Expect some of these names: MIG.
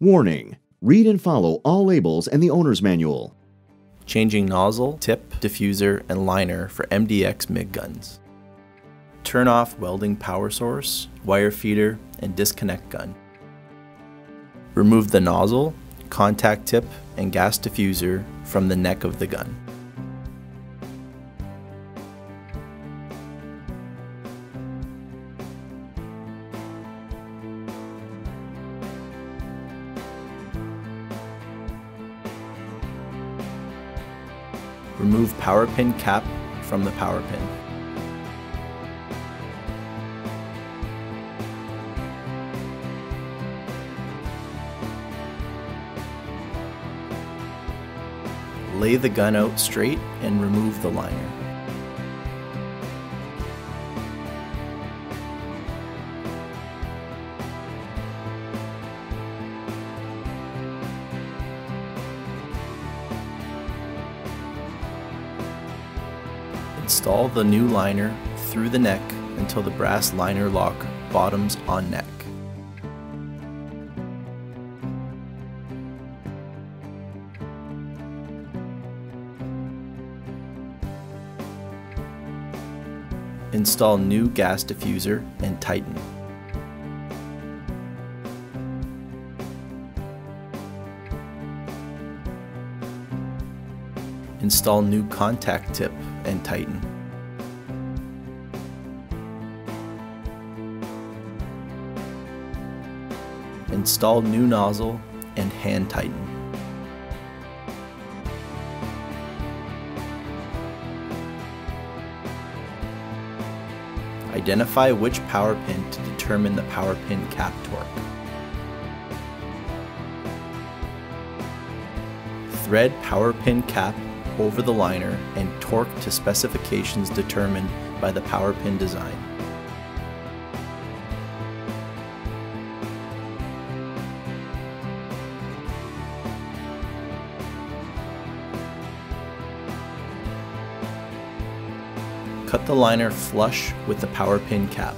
Warning: read and follow all labels and the owner's manual. Changing nozzle, tip, diffuser, and liner for MDX MIG guns. Turn off welding power source, wire feeder, and disconnect gun. Remove the nozzle, contact tip, and gas diffuser from the neck of the gun. Remove power pin cap from the power pin. Lay the gun out straight and remove the liner. Install the new liner through the neck until the brass liner lock bottoms on neck. Install new gas diffuser and tighten. Install new contact tip and tighten. Install new nozzle and hand tighten. Identify which power pin to determine the power pin cap torque. Thread power pin cap over the liner and torque to specifications determined by the power pin design. Cut the liner flush with the power pin cap.